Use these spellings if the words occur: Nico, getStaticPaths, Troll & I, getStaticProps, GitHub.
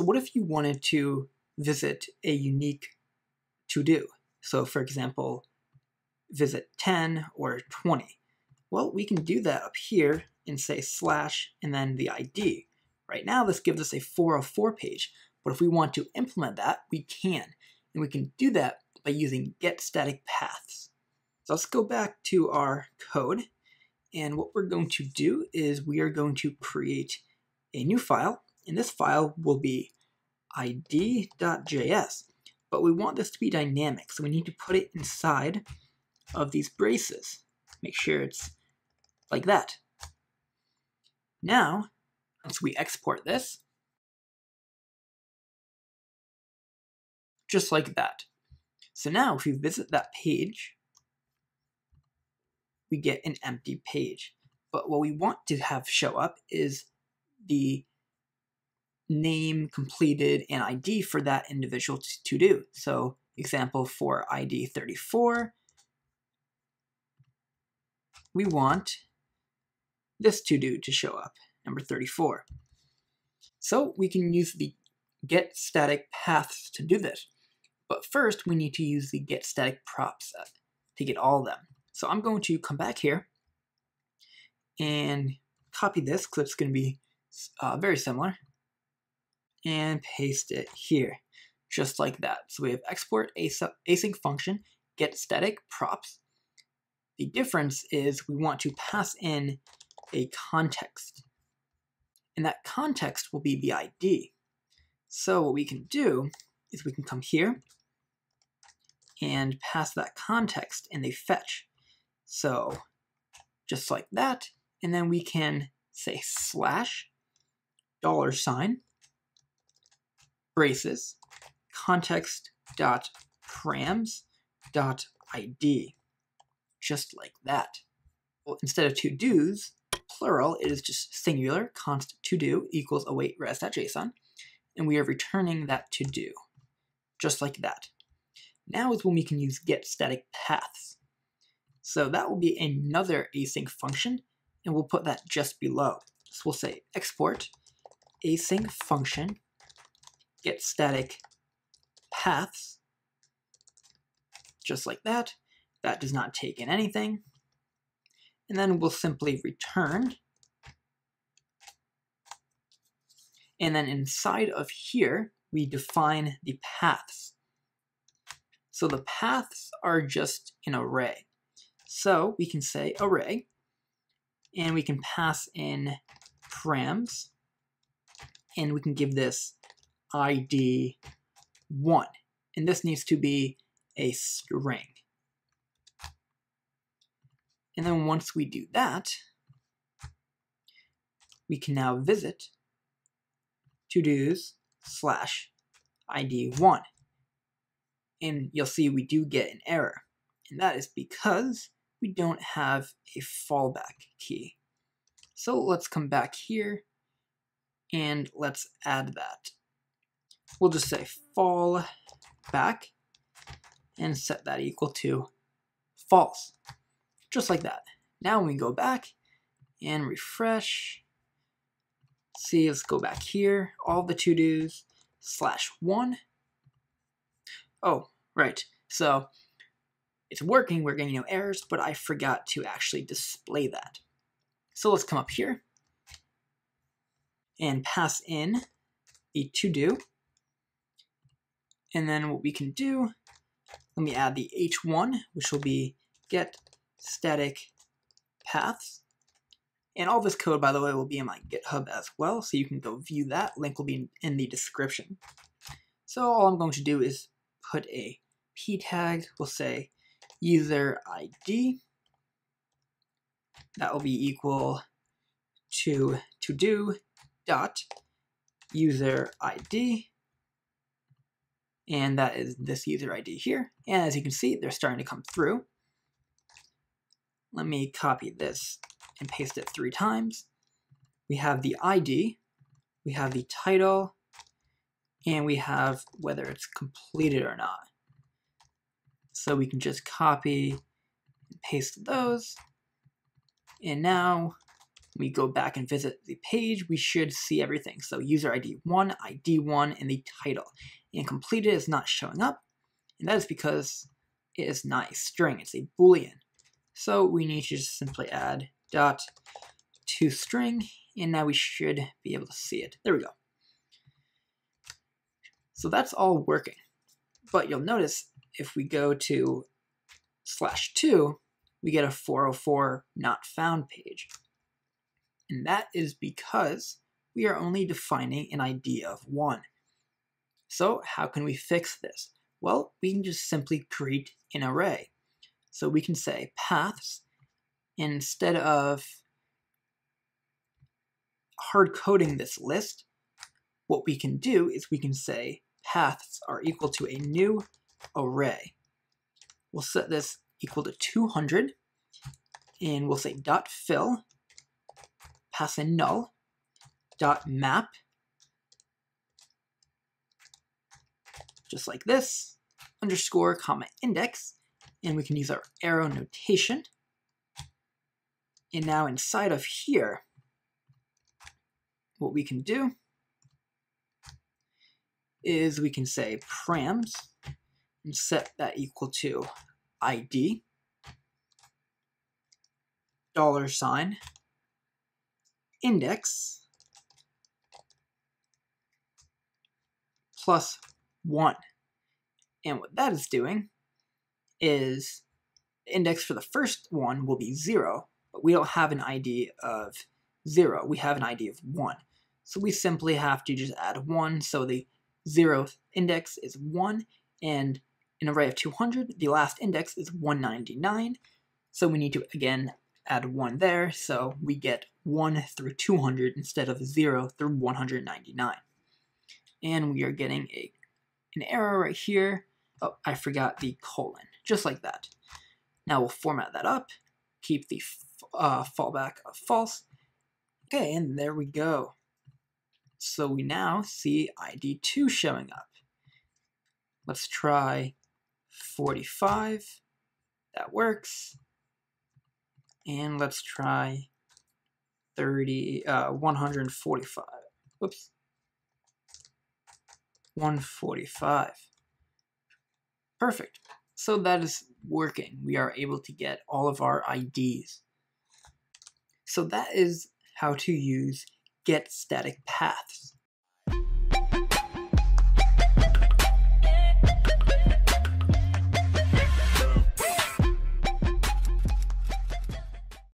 So what if you wanted to visit a unique to-do? So for example, visit 10 or 20. Well, we can do that up here and say slash and then the ID. Right now, this gives us a 404 page, but if we want to implement that, we can. And we can do that by using getStaticPaths. So let's go back to our code. And what we're going to do is we are going to create a new file. And this file will be id.js. But we want this to be dynamic, so we need to put it inside of these braces. Make sure it's like that. Now, once we export this, just like that. So now if we visit that page, we get an empty page. But what we want to have show up is the name, completed, and ID for that individual to-do. So example for ID 34, we want this to-do to show up, number 34. So we can use the getStaticPaths to do this. But first, we need to use the getStaticProps to get all of them. So I'm going to come back here and copy this because it's going to be very similar, and paste it here, just like that. So we have export async function, getStaticProps. The difference is we want to pass in a context, and that context will be the ID. So what we can do is we can come here and pass that context in the fetch. So just like that, and then we can say slash $ braces context.params.id, just like that. Well, instead of to do's, plural, it is just singular, const to do equals await res.json, and we are returning that to do, just like that. Now is when we can use getStaticPaths. So that will be another async function, and we'll put that just below. So we'll say export async function getStaticPaths, just like that. That does not take in anything. And then we'll simply return. And then inside of here, we define the paths. So the paths are just an array. So we can say array, and we can pass in params, and we can give this ID 1. And this needs to be a string. And then once we do that, we can now visit to-dos slash ID 1. And you'll see we do get an error. And that is because we don't have a fallback key. So let's come back here and let's add that. We'll just say fallback and set that equal to false, just like that. Now when we go back and refresh, see, let's go back here, all the to-dos, /1. Oh, right, so it's working, we're getting no errors, but I forgot to actually display that. So let's come up here and pass in the to-do. And then what we can do, let me add the h1, which will be getStaticPaths. And all this code, by the way, will be in my GitHub as well, so you can go view that. Link will be in the description. So all I'm going to do is put a p tag, we'll say user ID. That will be equal to todo dot user ID. And that is this user ID here. And as you can see, they're starting to come through. Let me copy this and paste it 3 times. We have the ID, we have the title, and we have whether it's completed or not. So we can just copy and paste those. And now we go back and visit the page, we should see everything. So user ID1, ID1, and the title. And completed is not showing up, and that is because it is not a string, it's a Boolean. So we need to just simply add dot to string, and now we should be able to see it. There we go. So that's all working. But you'll notice if we go to /2, we get a 404 not found page. And that is because we are only defining an ID of 1. So how can we fix this? Well, we can just simply create an array. So we can say paths, and instead of hard coding this list, what we can do is we can say paths are equal to a new array. We'll set this equal to 200, and we'll say dot fill, pass in null, dot map, just like this, underscore, comma, index, and we can use our arrow notation. And now inside of here, what we can do is we can say params and set that equal to ID, $, index, +1. And what that is doing is the index for the first one will be 0, but we don't have an ID of 0, we have an ID of 1. So we simply have to just add 1, so the 0th index is 1, and an array of 200, the last index is 199, so we need to again add 1 there, so we get 1 through 200 instead of 0 through 199. And we are getting an error right here. Oh, I forgot the colon, just like that. Now we'll format that up, keep the fallback of false. Okay, and there we go. So we now see ID2 showing up. Let's try 45, that works. And let's try 145, whoops, 145. Perfect. So that is working. We are able to get all of our IDs. So that is how to use getStaticPaths.